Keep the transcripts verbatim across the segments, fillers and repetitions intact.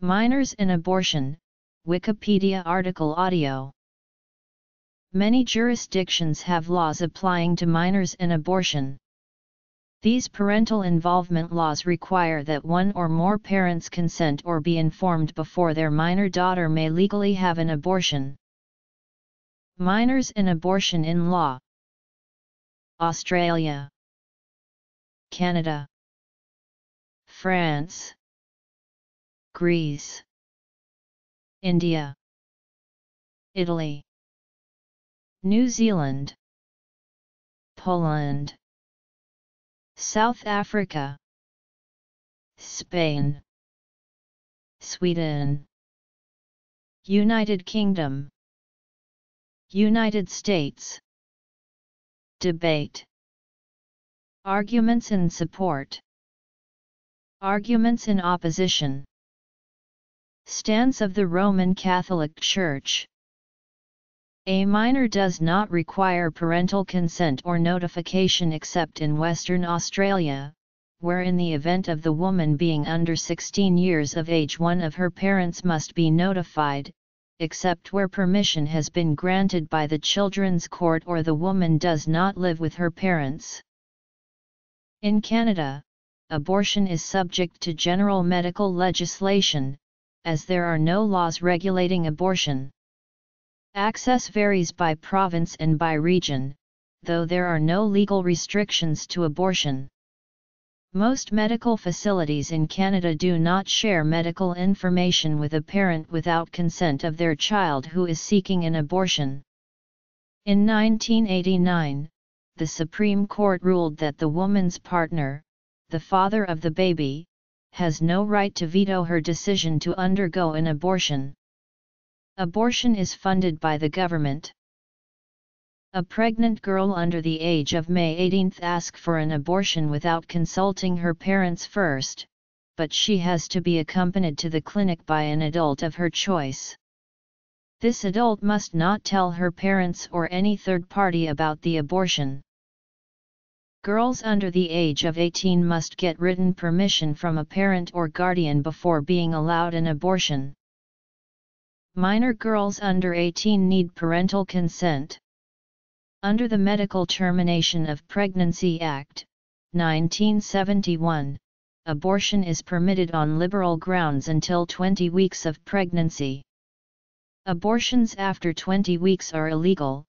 Minors in Abortion, Wikipedia article audio. Many jurisdictions have laws applying to minors in abortion. These parental involvement laws require that one or more parents consent or be informed before their minor daughter may legally have an abortion. Minors in abortion in law. Australia, Canada, France, Greece, India, Italy, New Zealand, Poland, South Africa, Spain, Sweden, United Kingdom, United States. Debate. Arguments in support. Arguments in opposition. Stance of the Roman Catholic Church. A minor does not require parental consent or notification except in Western Australia, where in the event of the woman being under sixteen years of age one of her parents must be notified, except where permission has been granted by the Children's Court or the woman does not live with her parents. In Canada, abortion is subject to general medical legislation, as there are no laws regulating abortion. Access varies by province and by region, though there are no legal restrictions to abortion. Most medical facilities in Canada do not share medical information with a parent without consent of their child who is seeking an abortion. In nineteen eighty-nine, the Supreme Court ruled that the woman's partner, the father of the baby, has no right to veto her decision to undergo an abortion. Abortion is funded by the government. A pregnant girl under the age of May eighteenth asks for an abortion without consulting her parents first, but she has to be accompanied to the clinic by an adult of her choice. This adult must not tell her parents or any third party about the abortion. Girls under the age of eighteen must get written permission from a parent or guardian before being allowed an abortion. Minor girls under eighteen need parental consent. Under the Medical Termination of Pregnancy Act, nineteen seventy-one, abortion is permitted on liberal grounds until twenty weeks of pregnancy. Abortions after twenty weeks are illegal,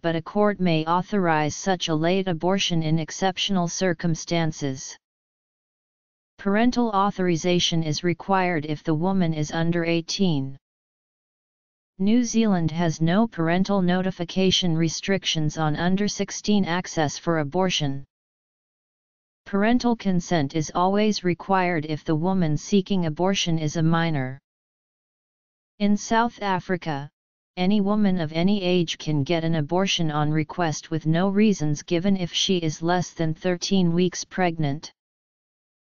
but a court may authorize such a late abortion in exceptional circumstances. Parental authorization is required if the woman is under eighteen. New Zealand has no parental notification restrictions on under sixteen access for abortion. Parental consent is always required if the woman seeking abortion is a minor. In South Africa, any woman of any age can get an abortion on request with no reasons given if she is less than thirteen weeks pregnant.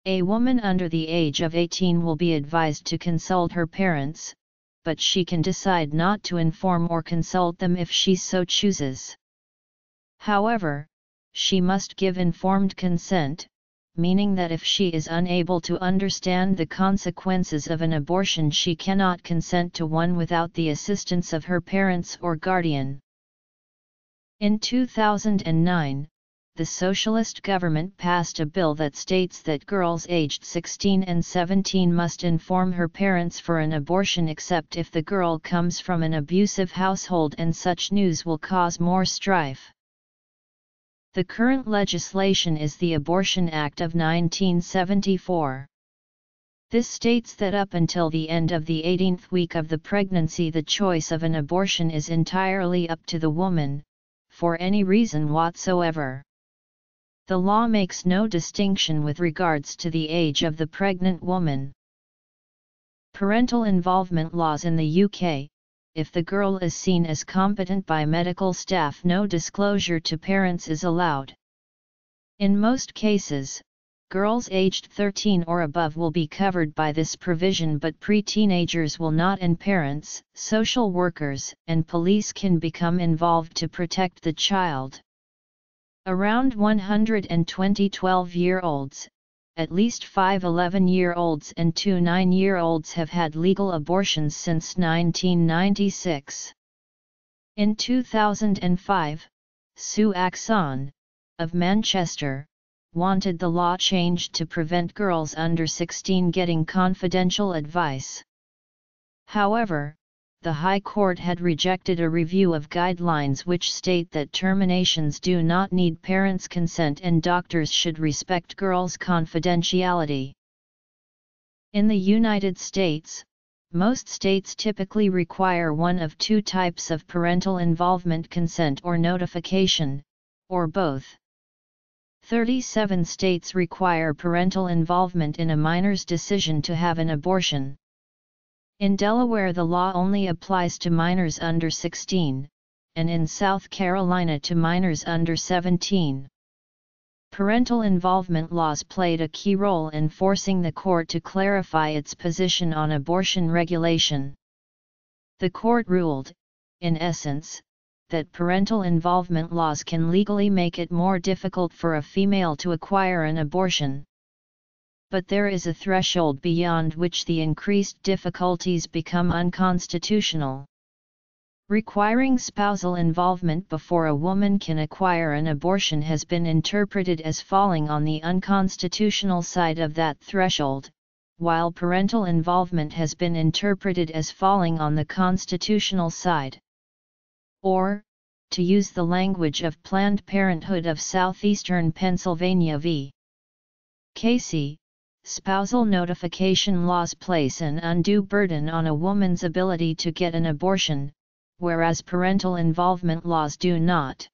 A woman under the age of eighteen will be advised to consult her parents, but she can decide not to inform or consult them if she so chooses. However, she must give informed consent, meaning that if she is unable to understand the consequences of an abortion, she cannot consent to one without the assistance of her parents or guardian. In two thousand nine, the socialist government passed a bill that states that girls aged sixteen and seventeen must inform her parents for an abortion except if the girl comes from an abusive household, and such news will cause more strife. The current legislation is the Abortion Act of nineteen seventy-four. This states that up until the end of the eighteenth week of the pregnancy, the choice of an abortion is entirely up to the woman, for any reason whatsoever. The law makes no distinction with regards to the age of the pregnant woman. Parental involvement laws in the U K. If the girl is seen as competent by medical staff, no disclosure to parents is allowed. In most cases, girls aged thirteen or above will be covered by this provision, but pre-teenagers will not, and parents, social workers, and police can become involved to protect the child. Around one hundred twenty twelve-year-olds, at least five eleven-year-olds and two nine-year-olds have had legal abortions since nineteen ninety-six. In two thousand five, Sue Axon, of Manchester, wanted the law changed to prevent girls under sixteen getting confidential advice. However, the High Court had rejected a review of guidelines which state that terminations do not need parents' consent and doctors should respect girls' confidentiality. In the United States, most states typically require one of two types of parental involvement: consent or notification, or both. thirty-seven states require parental involvement in a minor's decision to have an abortion. In Delaware, the law only applies to minors under sixteen, and in South Carolina to minors under seventeen. Parental involvement laws played a key role in forcing the court to clarify its position on abortion regulation. The court ruled, in essence, that parental involvement laws can legally make it more difficult for a female to acquire an abortion. But there is a threshold beyond which the increased difficulties become unconstitutional. Requiring spousal involvement before a woman can acquire an abortion has been interpreted as falling on the unconstitutional side of that threshold, while parental involvement has been interpreted as falling on the constitutional side. Or, to use the language of Planned Parenthood of Southeastern Pennsylvania v. Casey, spousal notification laws place an undue burden on a woman's ability to get an abortion, whereas parental involvement laws do not.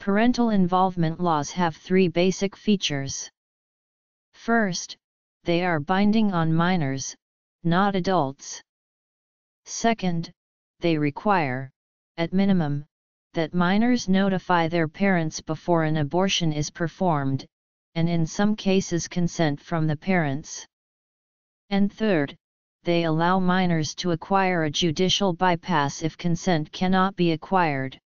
Parental involvement laws have three basic features. First, they are binding on minors, not adults. Second, they require, at minimum, that minors notify their parents before an abortion is performed, and in some cases consent from the parents. And third, they allow minors to acquire a judicial bypass if consent cannot be acquired.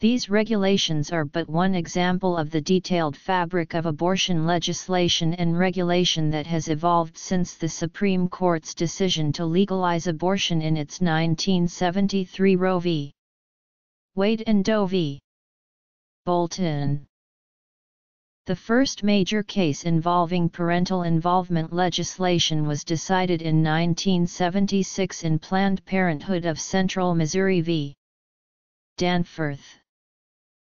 These regulations are but one example of the detailed fabric of abortion legislation and regulation that has evolved since the Supreme Court's decision to legalize abortion in its nineteen seventy-three Roe v. Wade and Doe v. Bolton. The first major case involving parental involvement legislation was decided in nineteen seventy-six in Planned Parenthood of Central Missouri v. Danforth.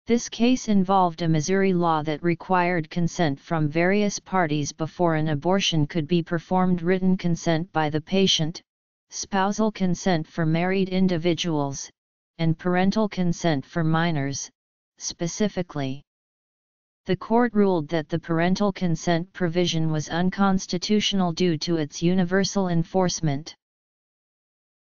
This case involved a Missouri law that required consent from various parties before an abortion could be performed: written consent by the patient, spousal consent for married individuals, and parental consent for minors, specifically. The court ruled that the parental consent provision was unconstitutional due to its universal enforcement.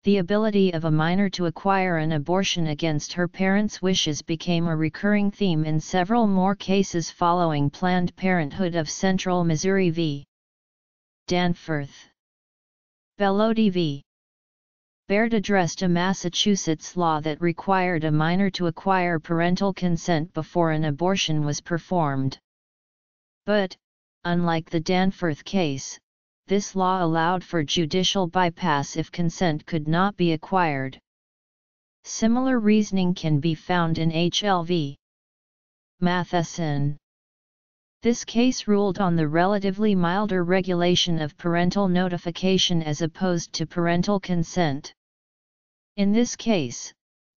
The ability of a minor to acquire an abortion against her parents' wishes became a recurring theme in several more cases following Planned Parenthood of Central Missouri v. Danforth. Bellotti v. Baird addressed a Massachusetts law that required a minor to acquire parental consent before an abortion was performed. But, unlike the Danforth case, this law allowed for judicial bypass if consent could not be acquired. Similar reasoning can be found in H L V Matheson. This case ruled on the relatively milder regulation of parental notification as opposed to parental consent. In this case,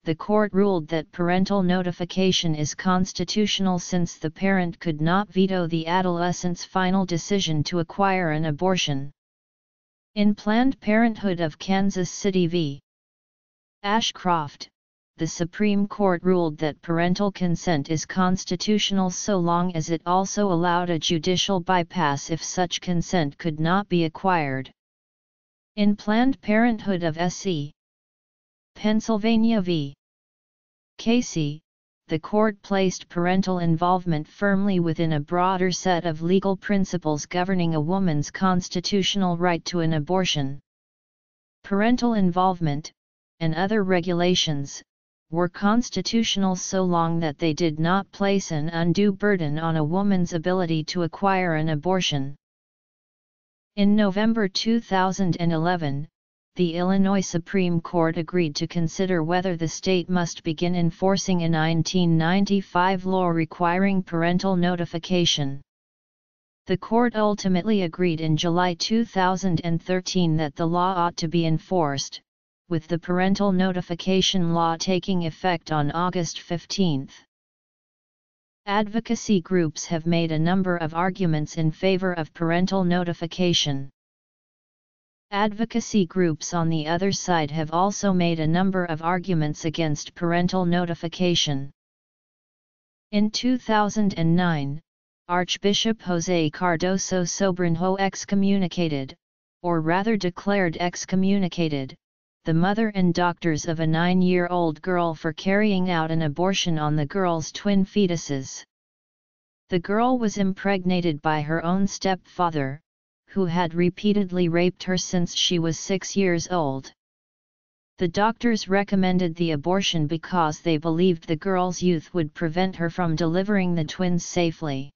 the court ruled that parental notification is constitutional since the parent could not veto the adolescent's final decision to acquire an abortion. In Planned Parenthood of Kansas City v. Ashcroft, the Supreme Court ruled that parental consent is constitutional so long as it also allowed a judicial bypass if such consent could not be acquired. In Planned Parenthood of Southeastern Pennsylvania v. Casey, the court placed parental involvement firmly within a broader set of legal principles governing a woman's constitutional right to an abortion. Parental involvement, and other regulations, were constitutional so long that they did not place an undue burden on a woman's ability to acquire an abortion. In November two thousand eleven, the Illinois Supreme Court agreed to consider whether the state must begin enforcing a nineteen ninety-five law requiring parental notification. The court ultimately agreed in July two thousand thirteen that the law ought to be enforced, with the parental notification law taking effect on August fifteenth. Advocacy groups have made a number of arguments in favor of parental notification. Advocacy groups on the other side have also made a number of arguments against parental notification. In two thousand nine, Archbishop Jose Cardoso Sobrinho excommunicated, or rather declared excommunicated, the mother and doctors of a nine-year-old girl for carrying out an abortion on the girl's twin fetuses. The girl was impregnated by her own stepfather, who had repeatedly raped her since she was six years old. The doctors recommended the abortion because they believed the girl's youth would prevent her from delivering the twins safely.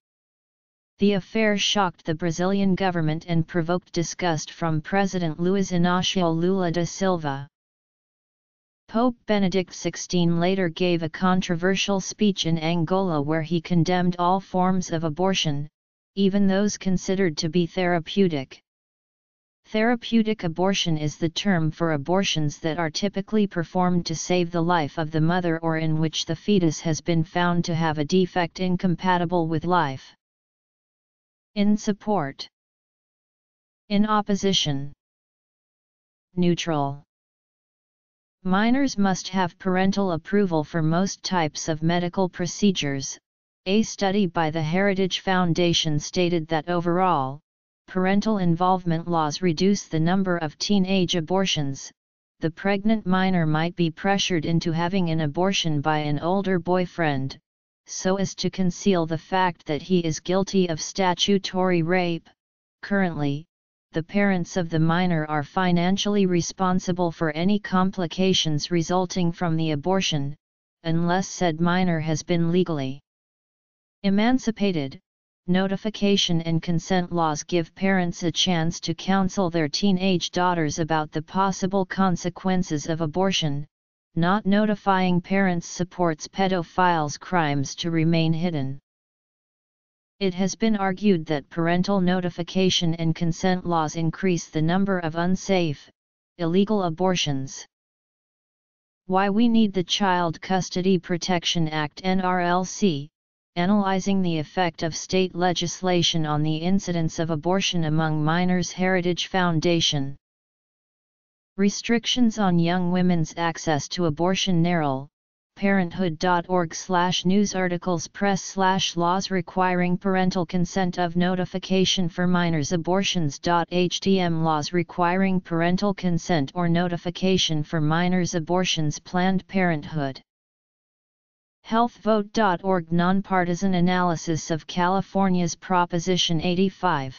The affair shocked the Brazilian government and provoked disgust from President Luiz Inácio Lula da Silva. Pope Benedict the sixteenth later gave a controversial speech in Angola where he condemned all forms of abortion, even those considered to be therapeutic. Therapeutic abortion is the term for abortions that are typically performed to save the life of the mother or in which the fetus has been found to have a defect incompatible with life. In support. In opposition. Neutral. Minors must have parental approval for most types of medical procedures. A study by the Heritage Foundation stated that overall, parental involvement laws reduce the number of teenage abortions. The pregnant minor might be pressured into having an abortion by an older boyfriend, so as to conceal the fact that he is guilty of statutory rape. Currently, the parents of the minor are financially responsible for any complications resulting from the abortion, unless said minor has been legally emancipated. Notification and consent laws give parents a chance to counsel their teenage daughters about the possible consequences of abortion. Not notifying parents supports pedophiles' crimes to remain hidden. It has been argued that parental notification and consent laws increase the number of unsafe, illegal abortions. Why we need the Child Custody Protection Act N R L C, analyzing the effect of state legislation on the incidence of abortion among minors. Heritage Foundation. Restrictions on young women's access to abortion. Narrow, parenthood dot org slash news articles press slash laws requiring parental consent of notification for minors. Abortions dot H T M laws requiring parental consent or notification for minors. Abortions. Planned Parenthood. health vote dot org nonpartisan analysis of California's Proposition eighty-five.